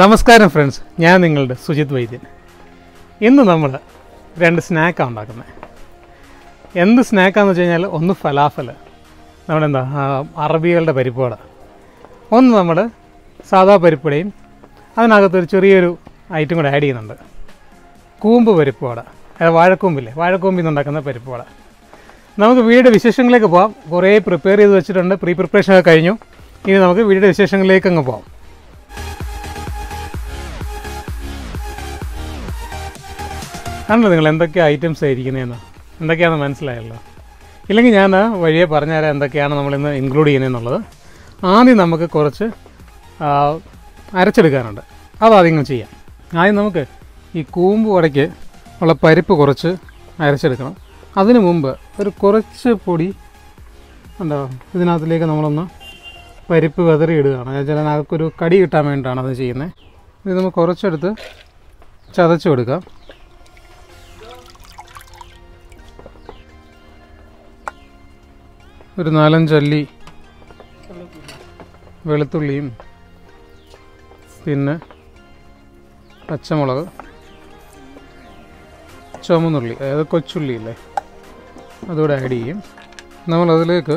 നമസ്കാരം ഫ്രണ്ട്സ്, ഞാൻ നിങ്ങളുടെ സുജിത് വൈദ്യൻ. ഇന്ന് നമ്മൾ രണ്ട് സ്നാക്കാണ് ഉണ്ടാക്കുന്നത്. എന്ത് സ്നാക്കാണെന്ന് വെച്ച് കഴിഞ്ഞാൽ, ഒന്ന് ഫലാഫൽ, നമ്മുടെ എന്താ അറബികളുടെ പരിപ്പുവട, ഒന്ന് നമ്മൾ സാധാ പരിപ്പുവടയും അതിനകത്തൊരു ചെറിയൊരു ഐറ്റം കൂടെ ആഡ് ചെയ്യുന്നുണ്ട്, കൂമ്പ് പരിപ്പുവട. അതായത് വാഴക്കൂമ്പില്ലേ, വാഴക്കൂമ്പിൽ നിന്നുണ്ടാക്കുന്ന പരിപ്പുവട. നമുക്ക് വീട് വിശേഷങ്ങളിലേക്ക് പോകാം. കുറേ പ്രിപ്പയർ ചെയ്ത് വെച്ചിട്ടുണ്ട്, പ്രിപ്പറേഷനൊക്കെ കഴിഞ്ഞു. ഇനി നമുക്ക് വീട് വിശേഷങ്ങളിലേക്ക് അങ്ങ് പോകാം. കണ്ടോ നിങ്ങൾ എന്തൊക്കെ ഐറ്റംസ് ആയിരിക്കുന്നതെന്ന്, എന്തൊക്കെയാണെന്ന് മനസ്സിലായല്ലോ. ഇല്ലെങ്കിൽ ഞാൻ വഴിയെ പറഞ്ഞുതരാം എന്തൊക്കെയാണ് നമ്മളിന്ന് ഇൻക്ലൂഡ് ചെയ്യുന്നതെന്നുള്ളത്. ആദ്യം നമുക്ക് കുറച്ച് അരച്ചെടുക്കാനുണ്ട്, അതാദ്യം ചെയ്യാം. ആദ്യം നമുക്ക് ഈ കൂമ്പ് വടയ്ക്ക് ഉള്ള പരിപ്പ് കുറച്ച് അരച്ചെടുക്കണം. അതിനു മുമ്പ് ഒരു കുറച്ച് പൊടി ഉണ്ടോ, ഇതിനകത്തിലേക്ക് നമ്മളൊന്ന് പരിപ്പ് വെതറി ഇടുകയാണ്. ചില നമുക്കൊരു കടി കിട്ടാൻ വേണ്ടിയിട്ടാണ് അത് ചെയ്യുന്നത്. ഇത് നമുക്ക് കുറച്ചെടുത്ത് ചതച്ച് കൊടുക്കാം. ഒരു 4-5 അല്ലി വെളുത്തുള്ളിയും പിന്നെ പച്ചമുളക്, ചുമന്നുള്ളി, അതായത് കൊച്ചുള്ളിയില്ലേ, അതുകൂടെ ആഡ് ചെയ്യും. നമ്മളതിലേക്ക്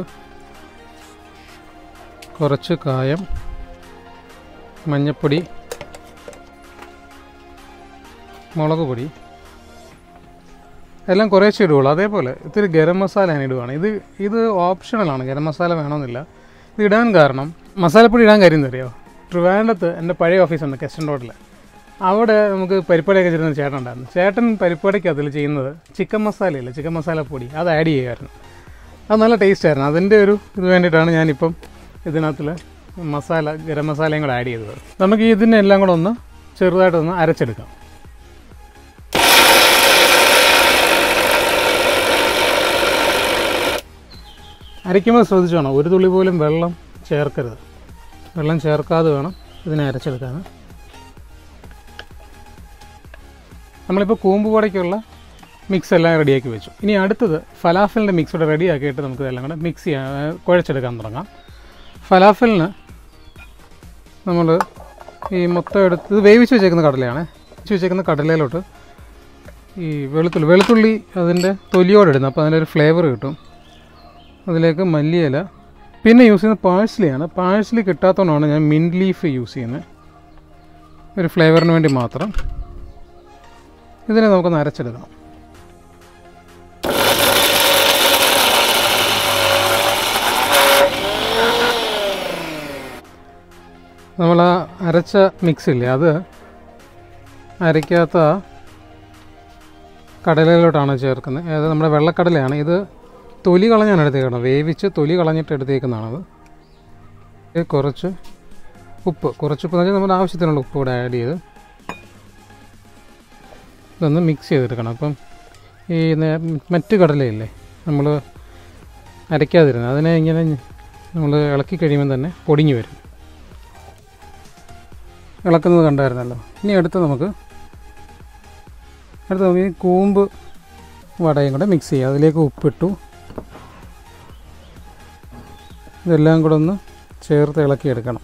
കുറച്ച് കായം, മഞ്ഞൾപ്പൊടി, മുളക് പൊടി എല്ലാം കുറേശ്ശേ ഇടുകയുള്ളൂ. അതേപോലെ ഇത്തിരി ഗരം മസാല ഞാൻ ഇടുകയാണ്. ഇത് ഓപ്ഷണലാണ്, ഗരം മസാല വേണമെന്നില്ല. ഇത് ഇടാൻ കാരണം, മസാലപ്പൊടി ഇടാൻ കാര്യം അറിയാമോ, ട്രിവാൻഡ്രത്ത് എൻ്റെ പഴയ ഓഫീസുണ്ട് കസ്റ്റൻ റോഡിൽ. അവിടെ നമുക്ക് പരിപ്പടയൊക്കെ ചെയ്യുന്ന ചേട്ടൻ ഉണ്ടായിരുന്നു. ചേട്ടൻ പരിപ്പടയ്ക്ക് അതിൽ ചെയ്യുന്നത് ചിക്കൻ മസാലയില്ല, ചിക്കൻ മസാലപ്പൊടി അത് ആഡ് ചെയ്യുമായിരുന്നു. അത് നല്ല ടേസ്റ്റായിരുന്നു. അതിൻ്റെ ഒരു ഇത് വേണ്ടിയിട്ടാണ് ഞാനിപ്പം ഇതിനകത്തിൽ മസാല, ഗരം മസാലയും കൂടെ ആഡ് ചെയ്തത്. നമുക്ക് ഇതിനെല്ലാം കൂടെ ഒന്ന് ചെറുതായിട്ടൊന്ന് അരച്ചെടുക്കാം. അരയ്ക്കുമ്പോൾ ശ്രദ്ധിച്ചു വേണം, ഒരു തുള്ളി പോലും വെള്ളം ചേർക്കരുത്. വെള്ളം ചേർക്കാതെ വേണം ഇതിനെ അരച്ചെടുക്കാൻ. നമ്മളിപ്പോൾ കൂമ്പുവടയ്ക്കുള്ള മിക്സ് എല്ലാം റെഡിയാക്കി വെച്ചു. ഇനി അടുത്തത് ഫലാഫലിൻ്റെ മിക്സ് കൂടെ റെഡിയാക്കിയിട്ട് നമുക്ക് ഇതെല്ലാം കൂടെ മിക്സ് ചെയ്യാൻ, കുഴച്ചെടുക്കാൻ തുടങ്ങാം. ഫലാഫലിന് നമ്മൾ ഈ മൊത്തം എടുത്ത്, ഇത് വേവിച്ച് വെച്ചേക്കുന്ന കടലയാണ്, വേവിച്ച് വെച്ചേക്കുന്ന കടലയിലോട്ട് ഈ വെളുത്തുള്ളി അതിൻ്റെ തൊലിയോടെ ഇടുന്നത്, അപ്പോൾ അതിൻ്റെ ഒരു ഫ്ലേവർ കിട്ടും. അതിലേക്ക് മല്ലിയില, പിന്നെ യൂസ് ചെയ്യുന്നത് പാഴ്സലിയാണ്. പാഴ്സലി കിട്ടാത്തതുകൊണ്ടാണ് ഞാൻ മിൻറ്റ് ലീഫ് യൂസ് ചെയ്യുന്നത്, ഒരു ഫ്ലേവറിന് വേണ്ടി മാത്രം. ഇതിനെ നമുക്കൊന്ന് അരച്ചെടുക്കണം. നമ്മൾ ആ അരച്ച മിക്സില്ലേ, അത് അരയ്ക്കാത്ത കടലയിലോട്ടാണ് ചേർക്കുന്നത്. അതായത് നമ്മുടെ വെള്ളക്കടലയാണ്. ഇത് തൊലി കളഞ്ഞാണ് എടുത്തേക്കണം, വേവിച്ച് തൊലി കളഞ്ഞിട്ട് എടുത്തേക്കുന്നതാണത്. കുറച്ച് ഉപ്പ്, എന്ന് വെച്ചാൽ നമ്മുടെ ആവശ്യത്തിനുള്ള ഉപ്പ് കൂടെ ആഡ് ചെയ്ത് ഇതൊന്ന് മിക്സ് ചെയ്തെടുക്കണം. അപ്പം ഈ മറ്റ് കടലയില്ലേ നമ്മൾ അരയ്ക്കാതിരുന്നത്, അതിനെ ഇങ്ങനെ നമ്മൾ ഇളക്കി കഴിയുമ്പോൾ തന്നെ പൊടിഞ്ഞു വരും. ഇളക്കുന്നത് കണ്ടായിരുന്നല്ലോ. ഇനി അടുത്ത് നമുക്ക് ഈ കൂമ്പ് വടയും കൂടെ മിക്സ് ചെയ്യുക. അതിലേക്ക് ഉപ്പിട്ടു. ഇതെല്ലാം കൂടെ ഒന്ന് ചേർത്ത് ഇളക്കിയെടുക്കണം.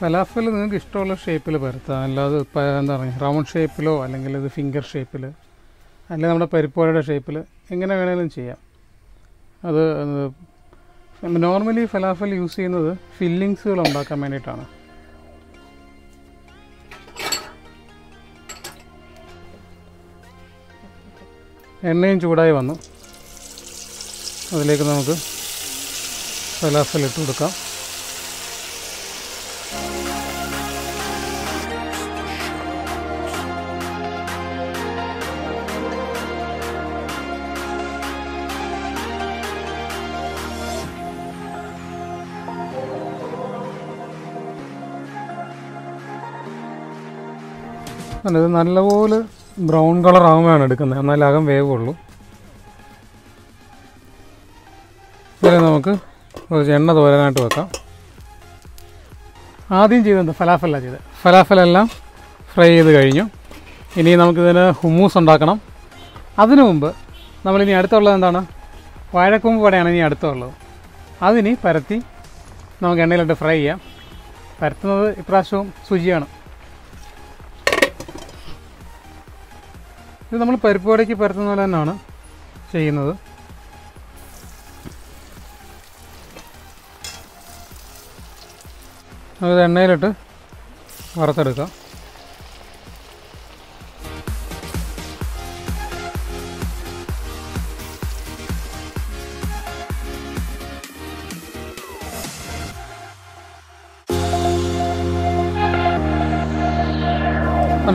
ഫലാഫൽ നിങ്ങൾക്ക് ഇഷ്ടമുള്ള ഷേപ്പിൽ പരത്താം. അല്ലാതെ എന്താ പറയുക, റൗണ്ട് ഷേപ്പിലോ അല്ലെങ്കിൽ ഇത് ഫിംഗർ ഷേപ്പിൽ, അല്ലെങ്കിൽ നമ്മുടെ പരിപ്പുവടയുടെ ഷേപ്പിൽ, എങ്ങനെ വേണമെങ്കിലും ചെയ്യാം. അത് നോർമലി ഫലാഫൽ യൂസ് ചെയ്യുന്നത് ഫില്ലിങ്സുകൾ ഉണ്ടാക്കാൻ വേണ്ടിയിട്ടാണ്. എണ്ണയും ചൂടായി വന്നു. അതിലേക്ക് നമുക്ക് ഫലാഫൽ ഇട്ട് കൊടുക്കാം. ഇത് നല്ലപോലെ ബ്രൗൺ കളർ ആകുമ്പോഴാണ് എടുക്കുന്നത്, എന്നാലും അകം വേവുള്ളൂ. ഇതിൽ നമുക്ക് കുറച്ച് എണ്ണ തോരാനായിട്ട് വെക്കാം. ആദ്യം ചെയ്തത് ഫലാഫലാണ് ചെയ്തത്. ഫലാഫലെല്ലാം ഫ്രൈ ചെയ്ത് കഴിഞ്ഞു. ഇനി നമുക്കിതിന് ഹുമ്മൂസ് ഉണ്ടാക്കണം. അതിനു മുമ്പ് നമ്മളിനി അടുത്തുള്ളത് എന്താണ്, വാഴക്കൂമ്പ് വടയാണ് ഇനി അടുത്തുള്ളത്. അതിനി പരത്തി നമുക്ക് എണ്ണയിലിട്ട് ഫ്രൈ ചെയ്യാം. പരത്തുന്നത് ഇപ്രാവശ്യവും സുജിയാണ്. ഇത് നമ്മൾ പരിപ്പ് വടയ്ക്ക് പരത്തുന്ന പോലെ തന്നെയാണ് ചെയ്യുന്നത്. അത് എണ്ണയിലിട്ട് വറുത്തെടുക്കാം.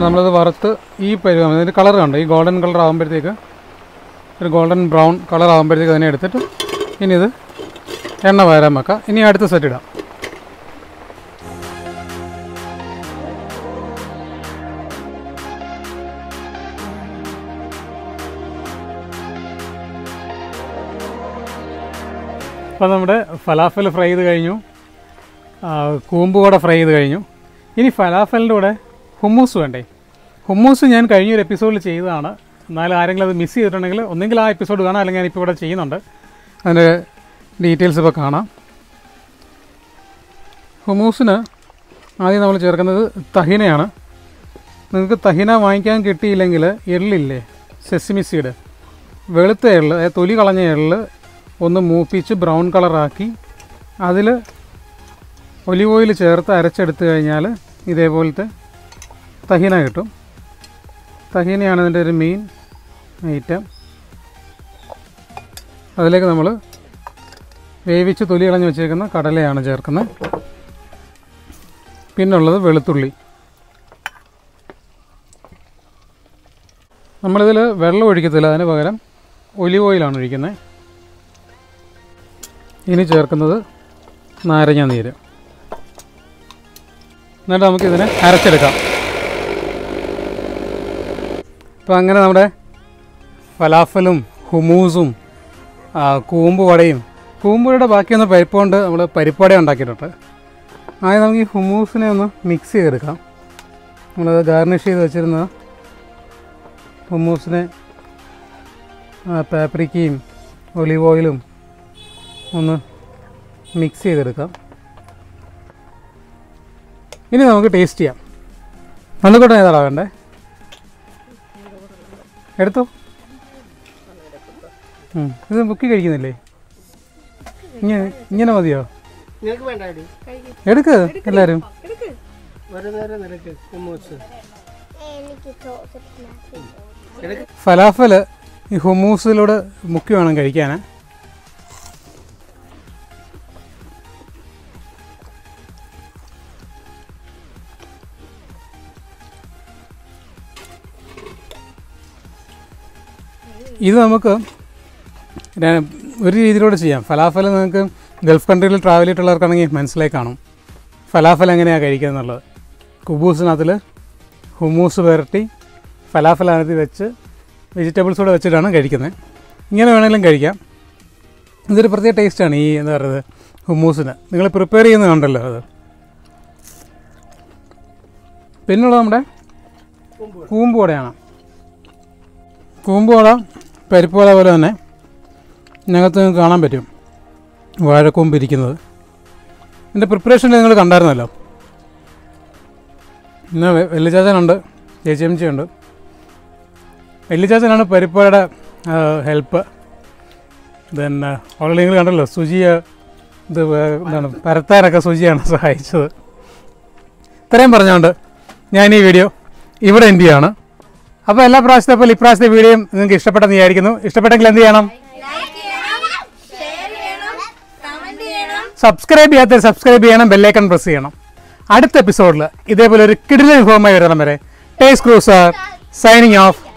നമ്മളത് വറുത്ത് ഈ പരിവാണ്. ഇതിൻ്റെ കളർ കണ്ടോ, ഈ ഗോൾഡൻ കളർ ആകുമ്പോഴത്തേക്ക്, ഒരു ഗോൾഡൻ ബ്രൗൺ കളർ ആകുമ്പോഴത്തേക്ക് അതിനെ എടുത്തിട്ട് ഇനി ഇത് എണ്ണ വരാൻ വെക്കാം. ഇനി അടുത്ത സെറ്റ് ഇടാം. അപ്പോൾ നമ്മുടെ ഫലാഫൽ ഫ്രൈ ചെയ്ത് കഴിഞ്ഞു, കൂമ്പ് കൂടെ ഫ്രൈ ചെയ്ത് കഴിഞ്ഞു. ഇനി ഫലാഫലിൻ്റെ കൂടെ ഹുമ്മൂസ് വേണ്ടേ. ഹുമ്മൂസ് ഞാൻ കഴിഞ്ഞൊരു എപ്പിസോഡിൽ ചെയ്തതാണ്. എന്നാലും ആരെങ്കിലും അത് മിസ് ചെയ്തിട്ടുണ്ടെങ്കിൽ ഒന്നെങ്കിൽ ആ എപ്പിസോഡ് കാണാം, അല്ലെങ്കിൽ ഞാനിപ്പോൾ ഇവിടെ ചെയ്യുന്നുണ്ട്, അതിൻ്റെ ഡീറ്റെയിൽസ് ഇപ്പോൾ കാണാം. ഹുമ്മൂസിന് ആദ്യം നമ്മൾ ചേർക്കുന്നത് തഹിനയാണ്. നിങ്ങൾക്ക് തഹിന വാങ്ങിക്കാൻ കിട്ടിയില്ലെങ്കിൽ എള്ളില്ലേ, സെസമി സീഡ്, വെളുത്ത എള്ള്, അതായത് തൊലി കളഞ്ഞ എള്ള് ഒന്ന് മൂപ്പിച്ച് ബ്രൗൺ കളറാക്കി അതിൽ ഒലിവ് ഓയിൽ ചേർത്ത് അരച്ചെടുത്ത് കഴിഞ്ഞാൽ ഇതേപോലത്തെ തഹീന കിട്ടും. തഹീനയാണ് ഇതിൻ്റെ ഒരു മെയിൻ ഐറ്റം. അതിലേക്ക് നമ്മൾ വേവിച്ച് തൊലി കളഞ്ഞ് വെച്ചേക്കുന്ന കടലയാണ് ചേർക്കുന്നത്. പിന്നുള്ളത് വെളുത്തുള്ളി. നമ്മളിതിൽ വെള്ളം ഒഴിക്കത്തില്ല, അതിന് പകരം ഒലിവ് ഓയിലാണ് ഒഴിക്കുന്നത്. ഇനി ചേർക്കുന്നത് നാരങ്ങ നീര്. എന്നിട്ട് നമുക്കിതിനെ അരച്ചെടുക്കാം. അപ്പോൾ അങ്ങനെ നമ്മുടെ ഫലാഫലും ഹുമൂസും കൂമ്പുവടയും, കൂമ്പുവടയുടെ ബാക്കിയൊന്ന് പരിപ്പ് കൊണ്ട് നമ്മൾ പരിപ്പുവട ഉണ്ടാക്കിയിട്ടുണ്ട്. ആദ്യം നമുക്ക് ഈ ഹുമൂസിനെ ഒന്ന് മിക്സ് ചെയ്തെടുക്കാം. നമ്മൾ ഗാർണിഷ് ചെയ്ത് വെച്ചിരുന്ന ഹുമൂസിനെ പാപ്രിക്കയും ഒലിവ് ഓയിലും ഒന്ന് മിക്സ് ചെയ്തെടുക്കാം. ഇനി നമുക്ക് ടേസ്റ്റ് ചെയ്യാം. നന്നുകൂട്ടം ഏതാടാ വേണ്ടേ, എടുത്തോ. ഇത് മുക്കി കഴിക്കുന്നില്ലേ, ഇങ്ങനെ മതിയോ? എടുക്ക് എല്ലാവരും. ഫലാഫൽ ഈ ഹുമൂസിലൂടെ മുക്കി വേണം കഴിക്കാൻ. ഇത് നമുക്ക് ഒരു രീതിയിലൂടെ ചെയ്യാം. ഫലാഫൽ നിങ്ങൾക്ക് ഗൾഫ് കൺട്രിയിൽ ട്രാവൽ ചെയ്തിട്ടുള്ളവർക്കാണെങ്കിൽ മനസ്സിലായി കാണും ഫലാഫൽ എങ്ങനെയാണ് കഴിക്കുക എന്നുള്ളത്. കുബൂസിനകത്തിൽ ഹുമൂസ് പുരട്ടി ഫലാഫലകത്ത് വെച്ച് വെജിറ്റബിൾസൂടെ വെച്ചിട്ടാണ് കഴിക്കുന്നത്. ഇങ്ങനെ വേണമെങ്കിലും കഴിക്കാം. ഇതൊരു പ്രത്യേക ടേസ്റ്റാണ് ഈ എന്താ പറയുന്നത് ഹുമൂസിന്. നിങ്ങൾ പ്രിപ്പയർ ചെയ്യുന്നുണ്ടല്ലോ അത്. പിന്നുള്ളത് നമ്മുടെ കൂമ്പുവടയാണ്. കൂമ്പുവട പരിപ്പുവട പോലെ തന്നെ ഇതിനകത്ത് നിങ്ങൾക്ക് കാണാൻ പറ്റും വാഴക്കൂമ്പ് ഇരിക്കുന്നത്. ഇതിൻ്റെ പ്രിപ്പറേഷൻ നിങ്ങൾ കണ്ടായിരുന്നല്ലോ. ഇന്ന് വെള്ളിച്ചാച്ചനുണ്ട്, ചേച്ചിയമ്മച്ചിയുണ്ട്. വെള്ളിച്ചാച്ചനാണ് പരിപ്പുവടയുടെ ഹെൽപ്പ്. പിന്നെ ഓൾറെഡി നിങ്ങൾ കണ്ടല്ലോ, സുജിയെ ഇത് എന്താണ് പരത്താനൊക്കെ സുജിയാണ് സഹായിച്ചത്. ഇത്രയും പറഞ്ഞുകൊണ്ട് ഞാൻ ഈ വീഡിയോ ഇവിടെ എൻഡ് ചെയ്യുകയാണ്. അപ്പോൾ എല്ലാ പ്രാവശ്യത്തെ പോലെ ഇപ്രാവശ്യത്തെ വീഡിയോയും നിങ്ങൾക്ക് ഇഷ്ടപ്പെട്ടെന്ന് വിചാരിക്കുന്നു. ഇഷ്ടപ്പെട്ടെങ്കിൽ എന്ത് ചെയ്യണം? സബ്സ്ക്രൈബ് ചെയ്യാത്തവർ സബ്സ്ക്രൈബ് ചെയ്യണം, ബെല്ലൈക്കൺ പ്രസ് ചെയ്യണം. അടുത്ത എപ്പിസോഡിൽ ഇതേപോലെ ഒരു കിടിലൻ വിഭവമായി വരണം വരെ ടേസ്റ്റ് ക്രൂസർ സൈനിങ് ഓഫ്.